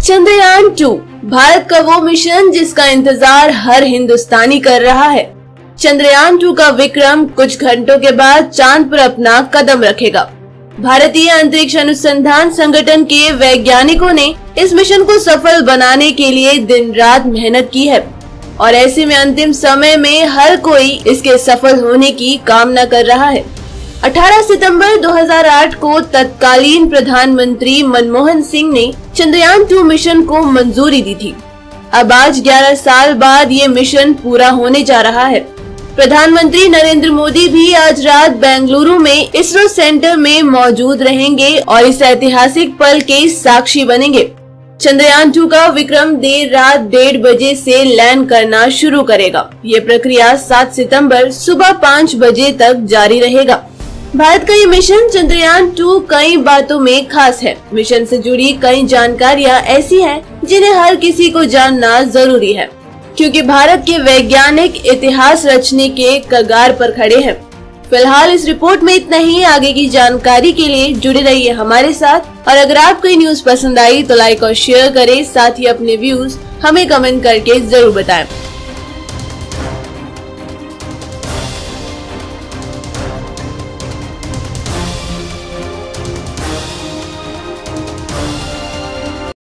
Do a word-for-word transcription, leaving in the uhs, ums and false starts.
Chandrayaan to Bharat का वो mission जिसका इंतजार हर हिंदुस्तानी कर रहा है। चंद्रयान टू का विक्रम कुछ घंटों के बाद चांद पर अपना कदम रखेगा। भारतीय अंतरिक्ष अनुसंधान संगठन के वैज्ञानिकों ने इस मिशन को सफल बनाने के लिए दिन रात मेहनत की है और ऐसे में अंतिम समय में हर कोई इसके सफल होने की कामना कर रहा है। अठारह सितंबर दो हज़ार आठ को तत्कालीन प्रधानमंत्री मनमोहन सिंह ने चंद्रयान टू मिशन को मंजूरी दी थी। अब आज ग्यारह साल बाद ये मिशन पूरा होने जा रहा है। प्रधानमंत्री नरेंद्र मोदी भी आज रात बेंगलुरु में इसरो सेंटर में मौजूद रहेंगे और इस ऐतिहासिक पल के साक्षी बनेंगे। चंद्रयान टू का विक्रम देर रात डेढ़ बजे से लैंड करना शुरू करेगा। ये प्रक्रिया सात सितंबर सुबह पाँच बजे तक जारी रहेगा। भारत का ये मिशन चंद्रयान टू कई बातों में खास है। मिशन से जुड़ी कई जानकारियां ऐसी हैं जिन्हें हर किसी को जानना जरूरी है, क्योंकि भारत के वैज्ञानिक इतिहास रचने के कगार पर खड़े हैं। फिलहाल इस रिपोर्ट में इतना ही। आगे की जानकारी के लिए जुड़े रहिए हमारे साथ और अगर आपको ये न्यूज़ पसंद आई तो लाइक और शेयर करें। साथ ही अपने व्यूज हमें कमेंट करके जरूर बताएं।